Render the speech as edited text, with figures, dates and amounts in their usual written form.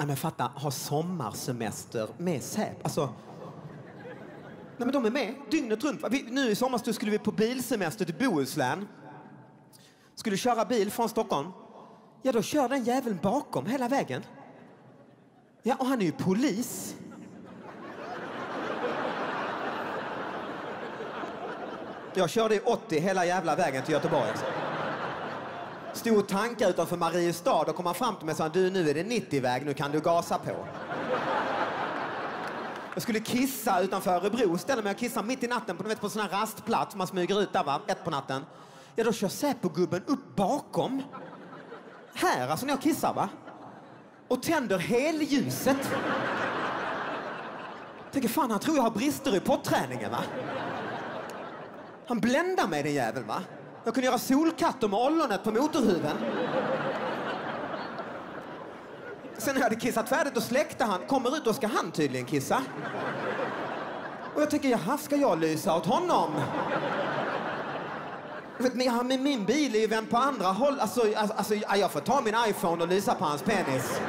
Nej men fatta, ha sommarsemester med Säp. Alltså, nej men de är med dygnet runt. Nu i sommar skulle vi på bilsemester till Bohuslän. Skulle köra bil från Stockholm. Ja, då kör den jäveln bakom hela vägen. Ja, och han är ju polis. Jag körde i 80 hela jävla vägen till Göteborg. Alltså. Stod tankar utanför Mariestad och kom han fram till mig och sa: du, nu är det 90-väg, nu kan du gasa på. Jag skulle kissa utanför Örebro, ställde mig och kissade mitt i natten på sån här rastplats. Man smyger ut där va, 1 på natten. Ja, då kör Säpo-gubben upp bakom. Här, alltså när jag kissar va. Och tänder helljuset. Tänker fan, han tror jag har brister i potträningen va. Han bländar mig den jäveln va. Jag kunde göra solkatter med ollonet på motorhuven. Sen när jag hade kissat färdigt och släckte han. Kommer ut och ska han tydligen kissa. Och jag tänker, jaha, ska jag lysa åt honom? Men jag har min bil är ju vänd på andra håll. Alltså jag får ta min iPhone och lysa på hans penis.